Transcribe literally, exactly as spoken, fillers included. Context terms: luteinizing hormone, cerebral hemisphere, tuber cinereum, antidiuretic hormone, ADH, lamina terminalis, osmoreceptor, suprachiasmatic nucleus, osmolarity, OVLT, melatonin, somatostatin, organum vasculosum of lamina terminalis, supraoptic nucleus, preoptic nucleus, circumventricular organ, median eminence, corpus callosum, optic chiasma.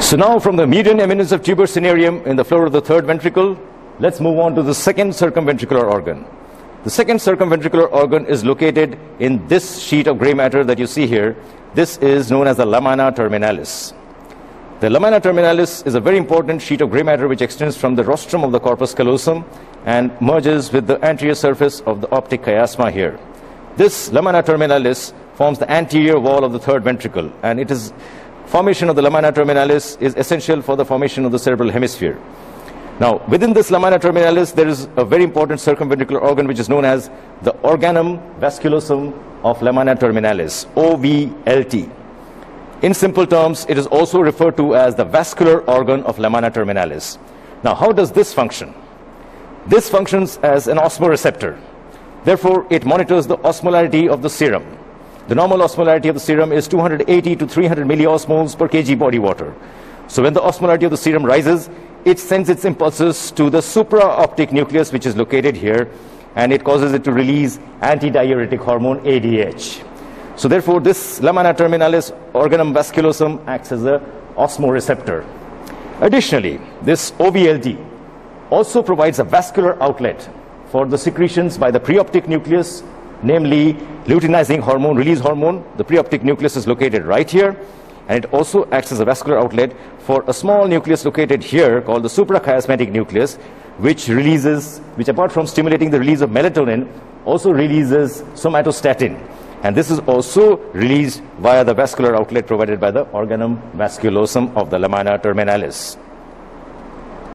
So now from the median eminence of tuber cinereum in the floor of the third ventricle, let's move on to the second circumventricular organ. The second circumventricular organ is located in this sheet of gray matter that you see here. This is known as the lamina terminalis. The lamina terminalis is a very important sheet of gray matter which extends from the rostrum of the corpus callosum and merges with the anterior surface of the optic chiasma here. This lamina terminalis forms the anterior wall of the third ventricle, and it is formation of the lamina terminalis is essential for the formation of the cerebral hemisphere. Now, within this lamina terminalis, there is a very important circumventricular organ which is known as the organum vasculosum of lamina terminalis, O V L T. In simple terms, it is also referred to as the vascular organ of lamina terminalis. Now, how does this function? This functions as an osmoreceptor. Therefore, it monitors the osmolarity of the serum. The normal osmolarity of the serum is two hundred eighty to three hundred milliosmoles per kg body water. So when the osmolarity of the serum rises, it sends its impulses to the supraoptic nucleus, which is located here, and it causes it to release antidiuretic hormone A D H. So therefore, this lamina terminalis organum vasculosum acts as an osmoreceptor. Additionally, this O V L T also provides a vascular outlet for the secretions by the preoptic nucleus, namely luteinizing hormone, release hormone. The preoptic nucleus is located right here, and it also acts as a vascular outlet for a small nucleus located here called the suprachiasmatic nucleus, which releases, which apart from stimulating the release of melatonin, also releases somatostatin. And this is also released via the vascular outlet provided by the organum vasculosum of the lamina terminalis.